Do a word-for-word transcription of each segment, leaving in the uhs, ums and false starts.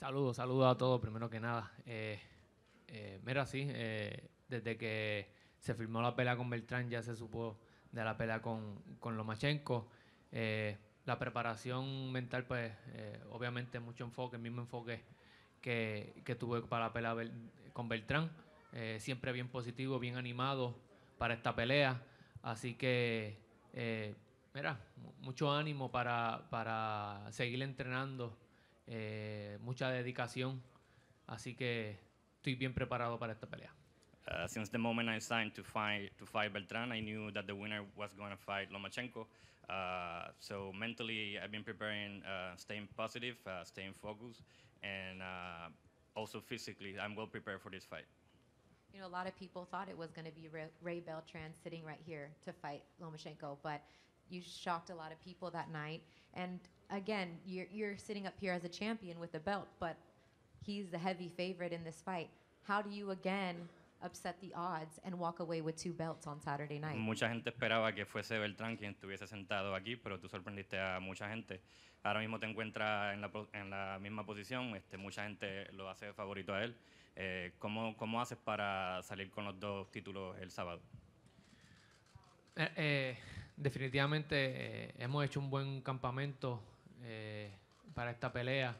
Saludos, saludos a todos, primero que nada. Eh, eh, mira, sí, eh, desde que se firmó la pelea con Beltrán ya se supo de la pelea con, con Lomachenko. Eh, la preparación mental, pues, eh, obviamente mucho enfoque, el mismo enfoque que, que tuve para la pelea con Beltrán. Eh, siempre bien positivo, bien animado para esta pelea. Así que, eh, mira, mucho ánimo para, para seguir entrenando, eh, mucha dedicación. Así que estoy bien preparado para esta pelea. Uh, since the moment I signed to fight to fight Beltran, I knew that the winner was going to fight Lomachenko. Uh, so mentally, I've been preparing, uh, staying positive, uh, staying focused, and uh, also physically, I'm well prepared for this fight. You know, a lot of people thought it was going to be Ray, Ray Beltran sitting right here to fight Lomachenko, but you shocked a lot of people that night. And again, you're, you're sitting up here as a champion with the belt, but he's the heavy favorite in this fight. How do you again upset the odds and walk away with two belts on Saturday night? Mucha gente esperaba que fuese Beltrán quien estuviese sentado aquí, pero tú sorprendiste a mucha gente. Ahora mismo te encuentras en la, en la misma posición, este, mucha gente lo hace favorito a él. Eh, ¿cómo, ¿Cómo haces para salir con los dos títulos el sábado? Eh, eh, definitivamente eh, hemos hecho un buen campamento eh, para esta pelea.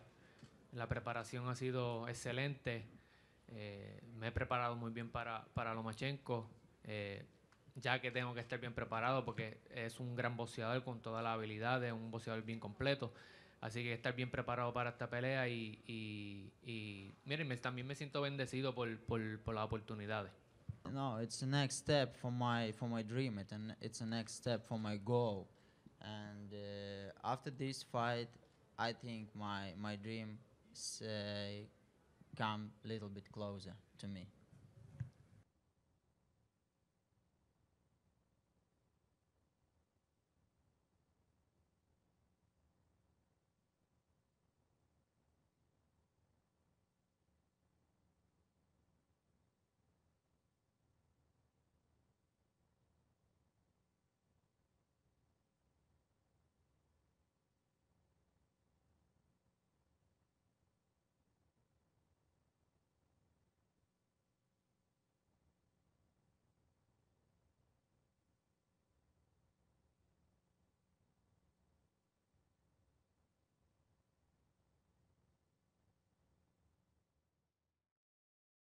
La preparación ha sido excelente. Eh, me he preparado muy bien para, para Lomachenko, eh, ya que tengo que estar bien preparado porque es un gran boxeador con todas las habilidades, un boxeador bien completo. Así que estar bien preparado para esta pelea y, y, y miren, me, también me siento bendecido por, por, por las oportunidades. No, it's the next step for my for my dream, it and it's the next step for my goal. And uh, after this fight, I think my my dream is, uh, come a little bit closer to me.